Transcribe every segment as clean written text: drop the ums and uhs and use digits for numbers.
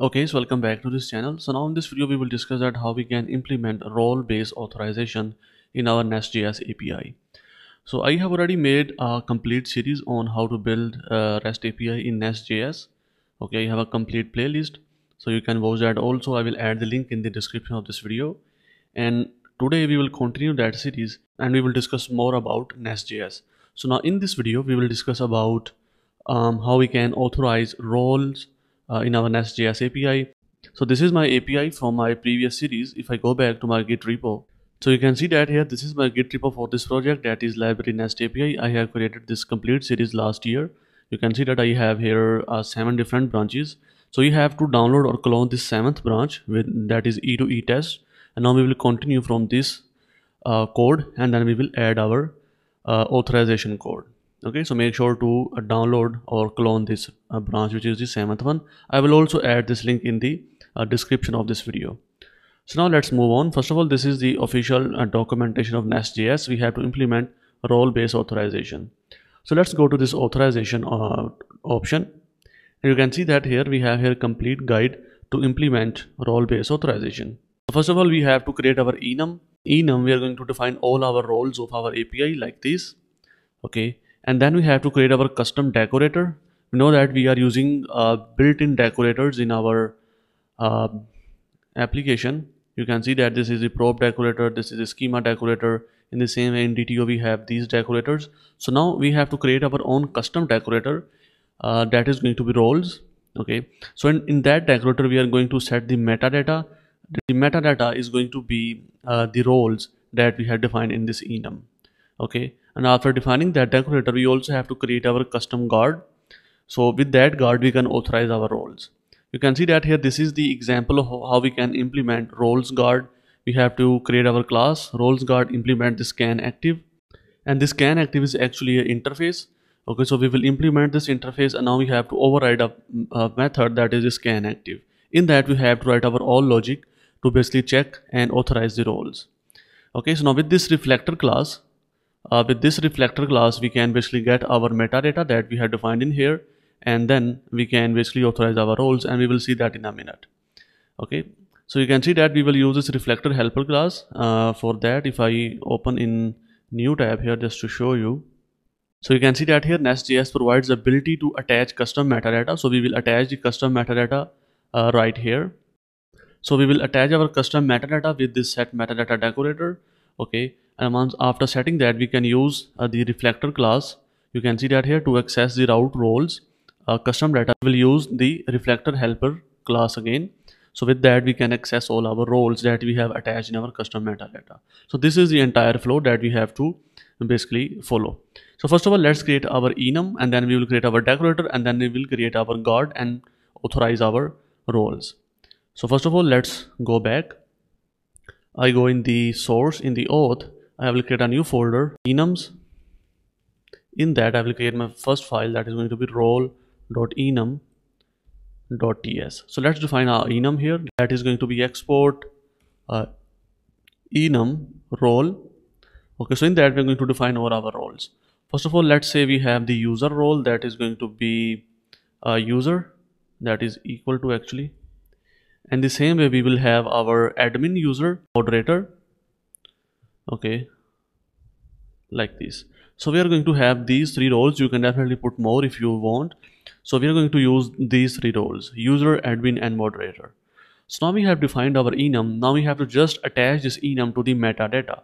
Okay, so welcome back to this channel. So now in this video we will discuss that how we can implement role-based authorization in our NestJS API. So I have already made a complete series on how to build REST API in NestJS. Okay, I have a complete playlist, so you can watch that also. I will add the link in the description of this video. And today we will continue that series and we will discuss more about NestJS. So now in this video we will discuss about how we can authorize roles in our NestJS API. So this is my API from my previous series. If I go back to my Git repo, so you can see that here this is my Git repo for this project, that is library nest API. I have created this complete series last year. You can see that I have here 7 different branches. So you have to download or clone this 7th branch, with that is E2E test. And now we will continue from this code and then we will add our authorization code. Okay, so make sure to download or clone this branch, which is the 7th one. I will also add this link in the description of this video. So now let's move on. First of all, this is the official documentation of NestJS. We have to implement role-based authorization. So let's go to this authorization option. And you can see that here we have here complete guide to implement role-based authorization. First of all, we have to create our enum. Enum, we are going to define all our roles of our API like this. Okay. And then we have to create our custom decorator. We know that we are using built-in decorators in our application. You can see that this is a probe decorator, this is a schema decorator. In the same way in DTO we have these decorators. So now we have to create our own custom decorator that is going to be roles. Okay. So in that decorator we are going to set the metadata. The metadata is going to be the roles that we have defined in this enum. Okay. And after defining that decorator, we also have to create our custom guard. So with that guard, we can authorize our roles. You can see that here, this is the example of how we can implement roles guard. We have to create our class roles guard, implement this CanActive, and this CanActive is actually an interface. Okay, so we will implement this interface, and now we have to override a method that is this CanActive. In that, we have to write our all logic to basically check and authorize the roles. Okay, so now with this reflector class, we can basically get our metadata that we have defined in here, and then we can basically authorize our roles, and we will see that in a minute. Okay, so you can see that we will use this reflector helper class for that. If I open in new tab here just to show you, so you can see that here NestJS provides the ability to attach custom metadata. So we will attach the custom metadata right here. So we will attach our custom metadata with this set metadata decorator. Okay. And once after setting that, we can use the reflector class. You can see that here to access the route roles custom data, we will use the reflector helper class again. So with that, we can access all our roles that we have attached in our custom metadata. So this is the entire flow that we have to basically follow. So first of all, let's create our enum, and then we will create our decorator, and then we will create our guard and authorize our roles. So first of all, let's go back. I go in the source, in the auth. I will create a new folder, enums. In that, I will create my first file that is going to be role.enum.ts. So let's define our enum here. That is going to be export enum role. Okay, so in that, we're going to define all our roles. First of all, let's say we have the user role that is going to be user, that is equal to actually. And the same way, we will have our admin user moderator. Okay, like this. So we are going to have these 3 roles. You can definitely put more if you want. So we are going to use these 3 roles, user, admin, and moderator. So now we have defined our enum. Now we have to just attach this enum to the metadata.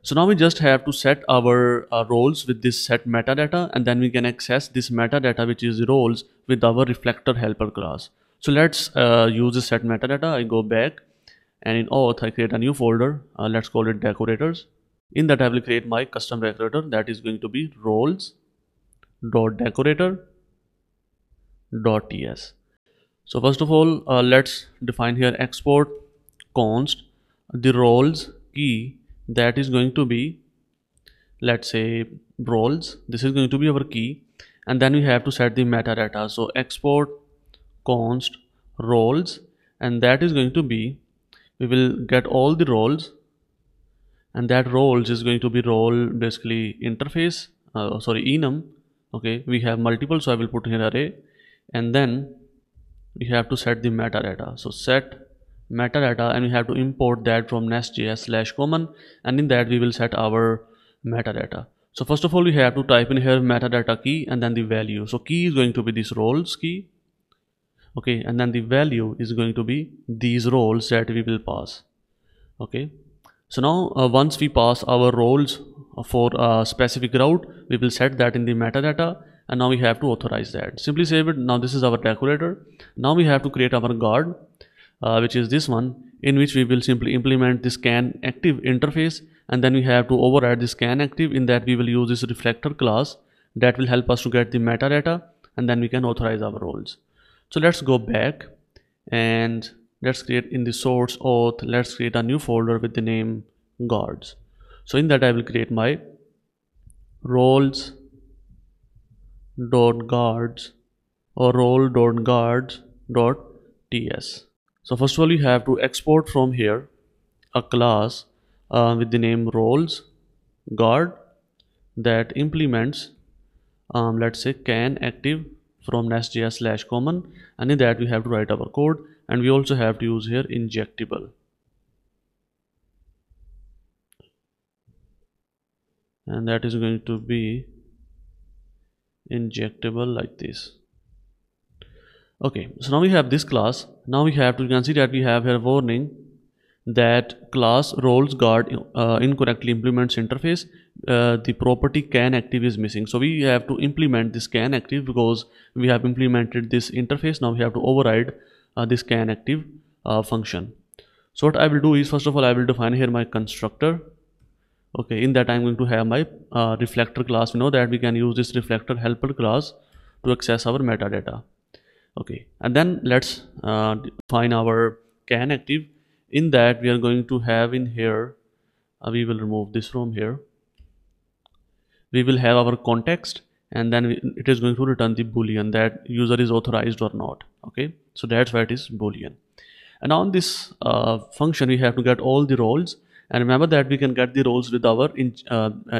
So now we just have to set our roles with this set metadata, and then we can access this metadata, which is the roles, with our reflector helper class. So let's use the set metadata. I go back, and in auth I create a new folder. Let's call it decorators. In that I will create my custom decorator that is going to be roles.decorator.ts. So first of all, let's define here export const the roles key that is going to be, let's say, roles. This is going to be our key, and then we have to set the metadata. So export const roles, and that is going to be, we will get all the roles, and that roles is going to be role basically interface, enum. Okay, we have multiple, so I will put here array, and then we have to set the metadata. So set metadata, and we have to import that from nestjs/common, and in that we will set our metadata. So first of all, we have to type in here metadata key and then the value. So key is going to be this roles key, okay, and then the value is going to be these roles that we will pass, okay. So now once we pass our roles for a specific route, we will set that in the metadata, and now we have to authorize that. Simply save it. Now this is our decorator. Now we have to create our guard, which is this one, in which we will simply implement this CanActive interface, and then we have to override this CanActive. In that we will use this Reflector class that will help us to get the metadata, and then we can authorize our roles. So let's go back and let's create in the source auth, let's create a new folder with the name guards. So in that I will create my roles.guards or role.guards.ts. So first of all, we have to export from here a class with the name roles guard that implements let's say CanActive from nestjs/common, and in that we have to write our code, and we also have to use here injectable, and that is going to be injectable like this. Okay, so now we have this class. Now we have to, you can see that we have here warning that class roles guard incorrectly implements interface. The property CanActive is missing. So we have to implement this CanActive because we have implemented this interface. Now we have to override this CanActive function. So what I will do is, first of all, I will define here my constructor. Okay, in that I'm going to have my Reflector class. We know that we can use this Reflector helper class to access our metadata. Okay, and then let's define our CanActive. In that we are going to have in here, we will remove this from here. We will have our context, and then it is going to return the boolean that user is authorized or not. Okay, so that's why it is boolean. And on this function, we have to get all the roles. And remember that we can get the roles with our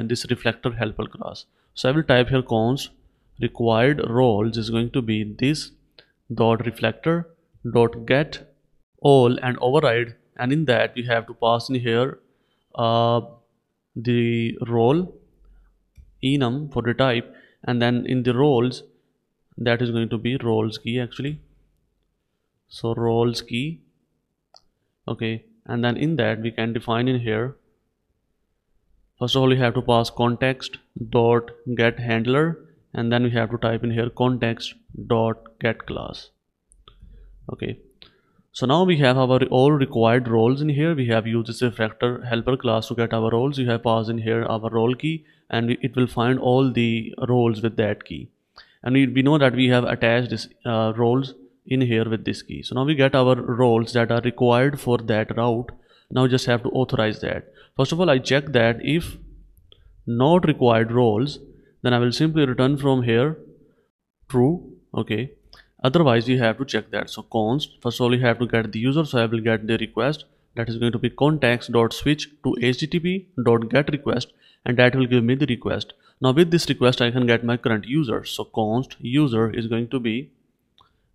this Reflector helper class. So I will type here const required roles is going to be this dot reflector dot get all and override, and in that we have to pass in here the role enum for the type, and then in the roles that is going to be roles key actually. So roles key, okay. And then in that we can define in here, first of all we have to pass context dot get handler, and then we have to type in here context dot get class. Okay, so now we have our all required roles in here. We have used this Reflector helper class to get our roles. We have passed in here our role key, and it will find all the roles with that key, and we know that we have attached this roles in here with this key. So now we get our roles that are required for that route. Now we just have to authorize that. First of all, I check that if not required roles, then I will simply return from here true, okay. Otherwise we have to check that. So const, first of all we have to get the user, so I will get the request that is going to be context.switch to http.getRequest, and that will give me the request. Now with this request I can get my current user. So const user is going to be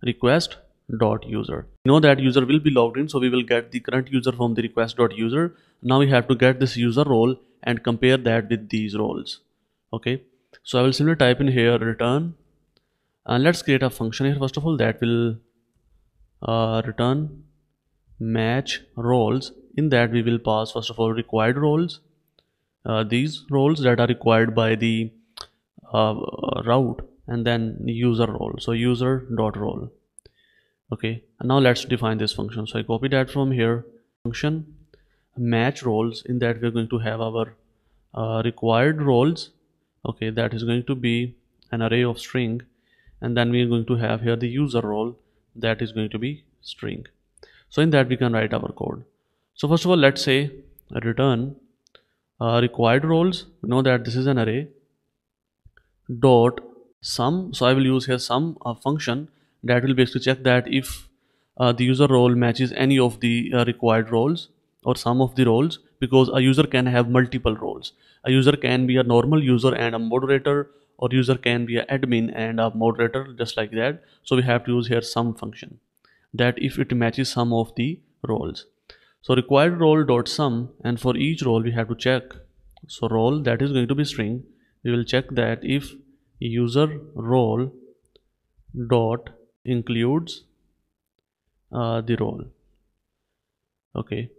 request dot user. You know that user will be logged in, so we will get the current user from the request dot user. Now we have to get this user role and compare that with these roles. Okay, so I will simply type in here return, and let's create a function here first of all that will return match roles. In that we will pass first of all required roles, these roles that are required by the route, and then user role, so user dot role. Okay, and now let's define this function. So I copy that from here, function match roles. In that we're going to have our required roles, okay, that is going to be an array of string, and then we're going to have here the user role that is going to be string. So in that we can write our code. So first of all, let's say return required roles. We know that this is an array dot sum, so I will use here sum function that will basically check that if the user role matches any of the required roles or some of the roles, because a user can have multiple roles. A user can be a normal user and a moderator, or user can be an admin and a moderator, just like that. So we have to use here sum function. that if it matches some of the roles. So required role dot sum, and for each role we have to check. So role, that is going to be string. We will check that if user role dot includes the role. Okay,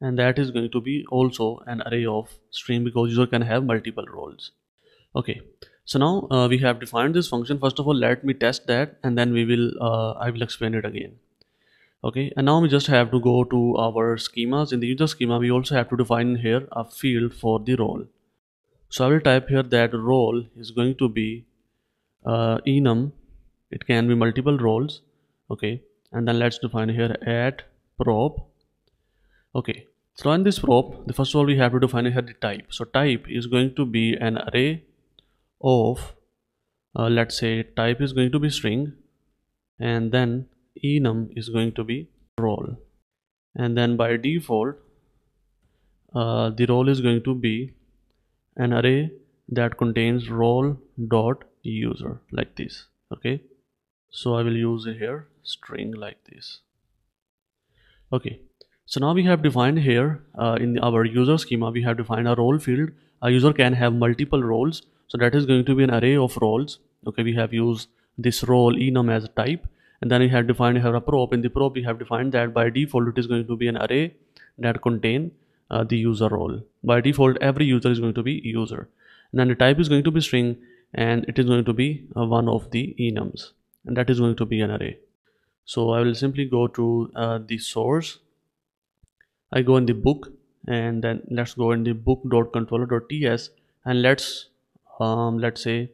and that is going to be also an array of string because user can have multiple roles. Okay, so now we have defined this function. First of all, let me test that, and then we will I will explain it again. Okay, and now we just have to go to our schemas. In the user schema, we also have to define here a field for the role. So I will type here that role is going to be enum. It can be multiple roles. Okay, and then let's define here at prop. Okay, so in this prop, the first of all we have to define here the type. So type is going to be an array of let's say type is going to be string, and then enum is going to be role, and then by default the role is going to be an array that contains role dot user, like this. Okay, so I will use here string like this. Okay, so now we have defined here in our user schema, we have defined a role field. A user can have multiple roles, so that is going to be an array of roles. Okay, we have used this role enum as a type, and then we have defined here a prop. In the prop, we have defined that by default it is going to be an array that contain the user role. By default, every user is going to be user, and then the type is going to be string, and it is going to be one of the enums, and that is going to be an array. So I will simply go to the source. I go in the book, and then let's go in the book.controller.ts, and let's say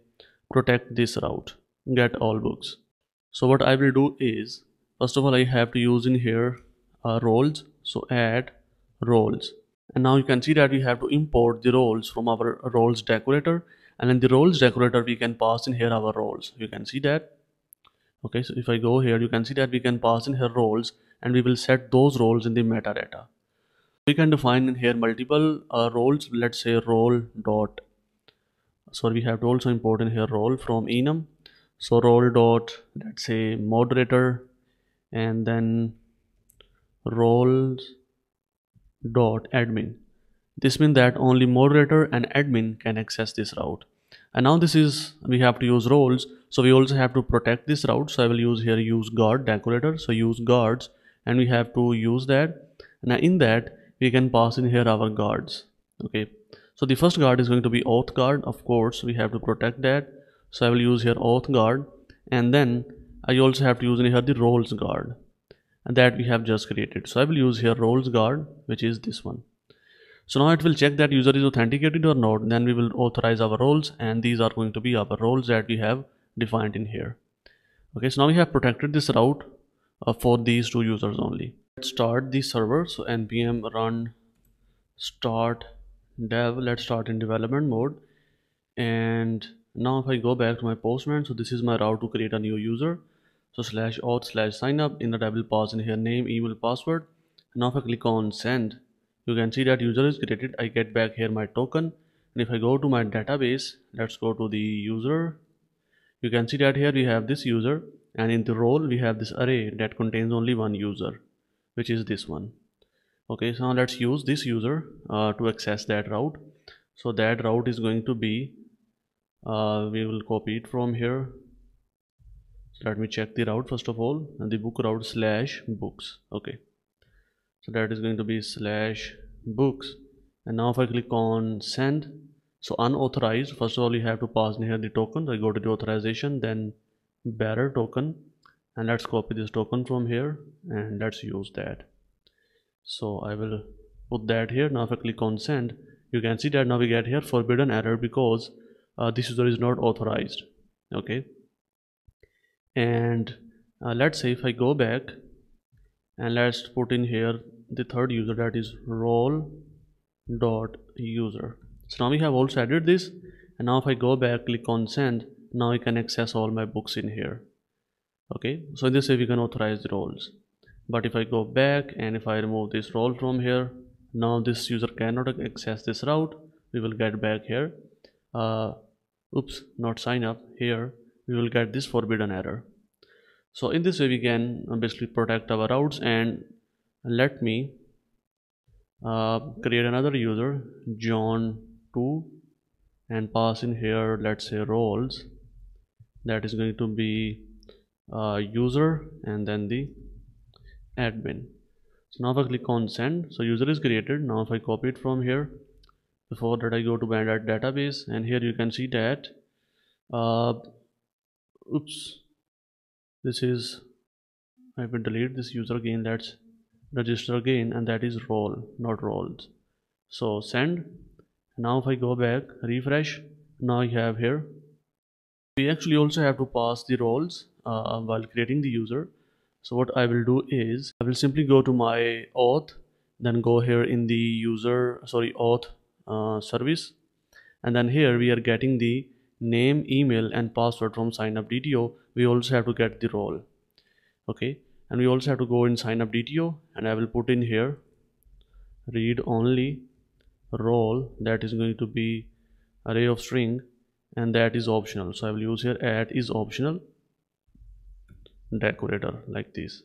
protect this route, get all books. So what I will do is, first of all, I have to use in here roles. So add roles, and now you can see that we have to import the roles from our roles decorator, and in the roles decorator we can pass in here our roles. You can see that. Okay, so if I go here, you can see that we can pass in here roles, and we will set those roles in the metadata. We can define in here multiple roles. Let's say role dot, so we have to also import in here role from enum. So role dot, let's say moderator, and then roles dot admin. This means that only moderator and admin can access this route. And now this is, we have to use roles, so we also have to protect this route. So I will use here use guard decorator, so use guards, and we have to use that. Now in that we can pass in here our guards. Okay, so the first guard is going to be auth guard. Of course we have to protect that, so I will use here auth guard, and then I also have to use in here the roles guard, and that we have just created. So I will use here roles guard, which is this one. So now it will check that user is authenticated or not, then we will authorize our roles, and these are going to be our roles that we have defined in here. Okay, so now we have protected this route for these two users only. Let's start the server. So npm run start dev. Let's start in development mode. And now if I go back to my Postman, so this is my route to create a new user. So slash auth slash sign up, in that I will pass in here name, email, password. Now if I click on send, you can see that user is created. I get back here my token, and if I go to my database, let's go to the user. You can see that here we have this user, and in the role we have this array that contains only one user, which is this one. Okay, so now let's use this user to access that route. So that route is going to be, we will copy it from here. So let me check the route first of all, and the book route slash books. Okay, so that is going to be slash books, and now if I click on send, so unauthorized, first of all you have to pass in here the token. I go to the authorization, then bearer token, and let's copy this token from here, and let's use that. So I will put that here. Now if I click on send, you can see that now we get here forbidden error because this user is not authorized. Okay, and let's say if I go back, and let's put in here the third user, that is role dot user. So now we have also added this, and now if I go back, click on send, now I can access all my books in here. Okay, so in this way we can authorize the roles. But if I go back and if I remove this role from here, now this user cannot access this route. We will get back here oops, not sign up. Here we will get this forbidden error. So in this way we can basically protect our routes. And let me create another user, John2, and pass in here, let's say, roles. That is going to be user and then the admin. So now if I click on send, so user is created. Now if I copy it from here, before that I go to my database, and here you can see that this is, I will delete this user again, let's register again, and that is role, not roles. So send. Now if I go back, refresh, now you have here, we actually also have to pass the roles while creating the user. So what I will do is I will simply go to my auth, then go here in the auth service, and then here we are getting the name, email, and password from signup.dto. We also have to get the role, okay, and we also have to go in signup.dto, and I will put in here read only role, that is going to be array of string, and that is optional. So I will use here add is optional decorator like this.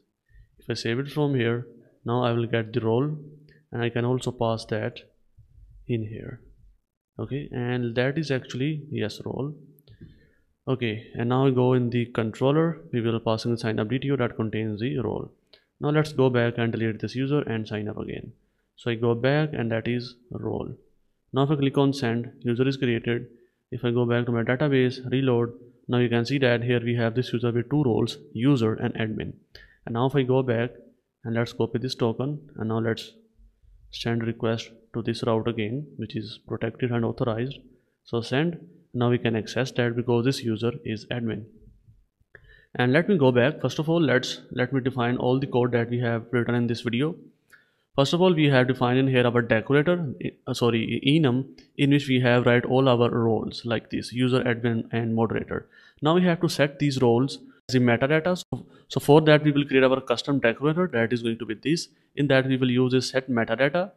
If I save it from here, now I will get the role, and I can also pass that in here, okay, and that is actually yes role, okay. And now we go in the controller, we will pass in signup.dto that contains the role. Now let's go back and delete this user and sign up again. So I go back, and that is role. Now if I click on send, user is created. If I go back to my database, reload, now you can see that here we have this user with two roles, user and admin. And now if I go back, and let's copy this token, and now let's send request to this route again, which is protected and authorized. So send. Now we can access that because this user is admin. And let me go back. First of all, let me define all the code that we have written in this video. First of all, we have defined in here our decorator, enum, in which we have write all our roles like this, user, admin, and moderator. Now we have to set these roles as the metadata. So for that, we will create our custom decorator that is going to be this. In that, we will use this set metadata,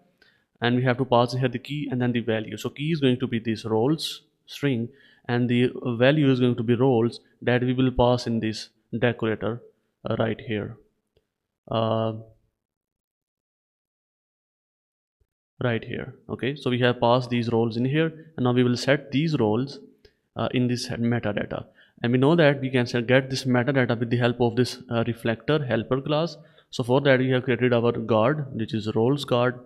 and we have to pass here the key and then the value. So key is going to be this roles string, and the value is going to be roles that we will pass in this decorator right here. Okay, so we have passed these roles in here, and now we will set these roles in this metadata. And we know that we can get this metadata with the help of this reflector helper class. So for that, we have created our guard, which is roles guard.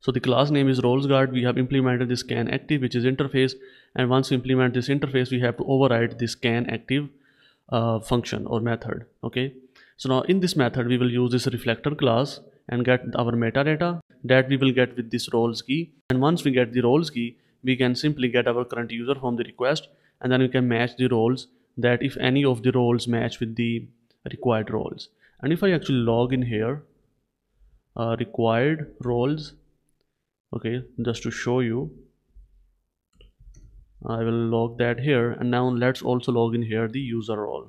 So the class name is roles guard. We have implemented this CanActive, which is interface, and once we implement this interface, we have to override this CanActive function or method. Okay, so now in this method, we will use this reflector class and get our metadata that we will get with this roles key. And once we get the roles key, we can simply get our current user from the request, and then we can match the roles, that if any of the roles match with the required roles. And if I actually log in here, required roles, okay, just to show you, I will log that here. And now let's also log in here the user role,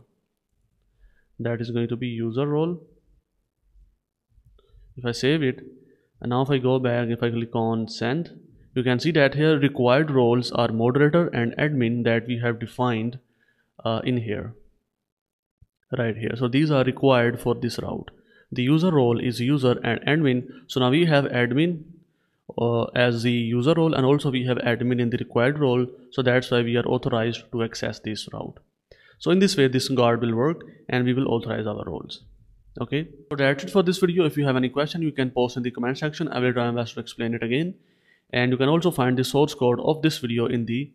that is going to be user role. If I save it, and now if I go back, if I click on send, you can see that here required roles are moderator and admin that we have defined in here, right here. So these are required for this route. The user role is user and admin. So now we have admin as the user role, and also we have admin in the required role. So that's why we are authorized to access this route. So in this way, this guard will work, and we will authorize our roles. Okay, so that's it for this video. If you have any question, you can post in the comment section. I will try my best to explain it again. And you can also find the source code of this video in the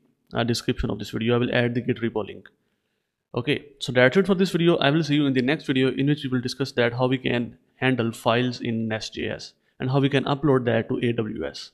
description of this video. I will add the Git repo link. Okay, so that's it for this video. I will see you in the next video, in which we will discuss that how we can handle files in NestJS and how we can upload that to AWS.